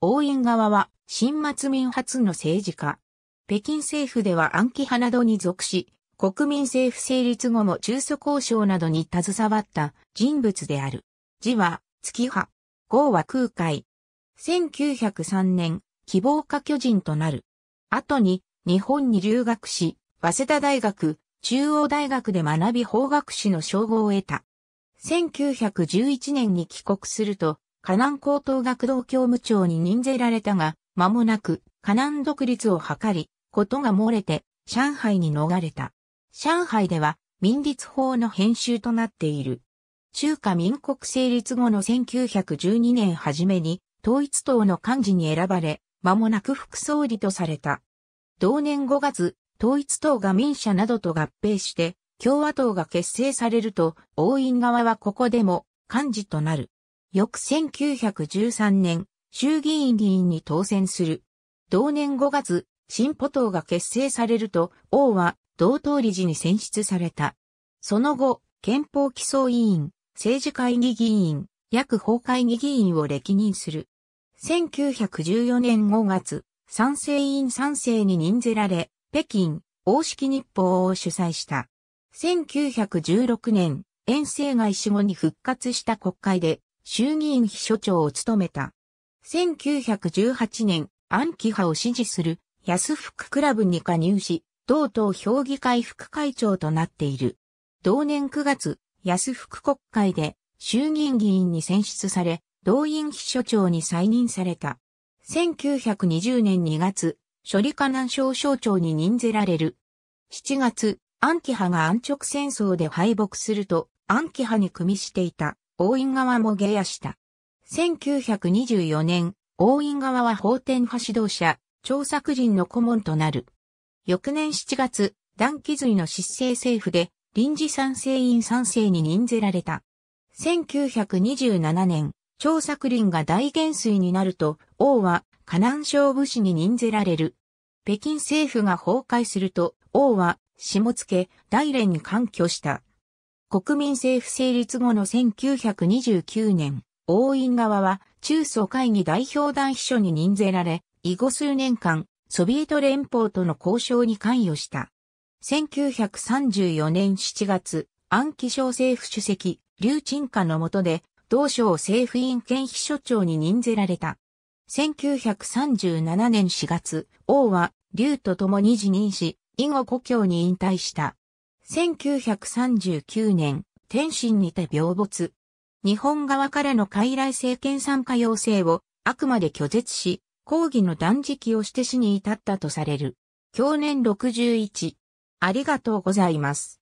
応援側は新末民初の政治家。北京政府では安徽花戸に属し、国民政府成立後も中蘇交渉などに携わった人物である。字は月波。号は空海。1903年、希望家巨人となる。後に日本に留学し、早稲田大学、中央大学で学び法学士の称号を得た。1911年に帰国すると、河南高等学堂教務長に任ぜられたが、間もなく河南独立を図り、ことが漏れて上海に逃れた。上海では民律法の編集となっている。中華民国成立後の1912年初めに統一党の幹事に選ばれ、間もなく副総理とされた。同年5月、統一党が民社などと合併して、共和党が結成されると、応印側はここでも幹事となる。翌1913年、衆議院議員に当選する。同年5月、進歩党が結成されると、王は同党理事に選出された。その後、憲法起草委員、政治会議議員、薬法会議議員を歴任する。1914年5月、三世委員三世に任ぜられ、北京、王式日報を主催した。1916年、袁世凱死後に復活した国会で、衆議院秘書長を務めた。1918年、安徽派を支持する安福クラブに加入し、同党評議会副会長となっている。同年9月、安福国会で衆議院議員に選出され、同院秘書長に再任された。1920年2月、処理河南省省長に任ぜられる。7月、安徽派が安直戦争で敗北すると、安徽派に組みしていた、応印側も下野した。1924年、応印側は奉天派指導者、張作霖の顧問となる。翌年7月、段祺瑞の執政政府で、臨時三世院三世に任ぜられた。1927年、張作霖が大元帥になると、王は、河南省武士に任ぜられる。北京政府が崩壊すると、王は、下野、大連に官居した。国民政府成立後の1929年、応印側は中蘇会議代表団秘書に任ぜられ、以後数年間、ソビエト連邦との交渉に関与した。1934年7月、安徽省政府主席、劉鎮華の下で、同省政府委員兼秘書長に任ぜられた。1937年4月、王は劉と共に辞任し、以後故郷に引退した。1939年、天津にて病没。日本側からの傀儡政権参加要請をあくまで拒絶し、抗議の断食をして死に至ったとされる。享年61。ありがとうございます。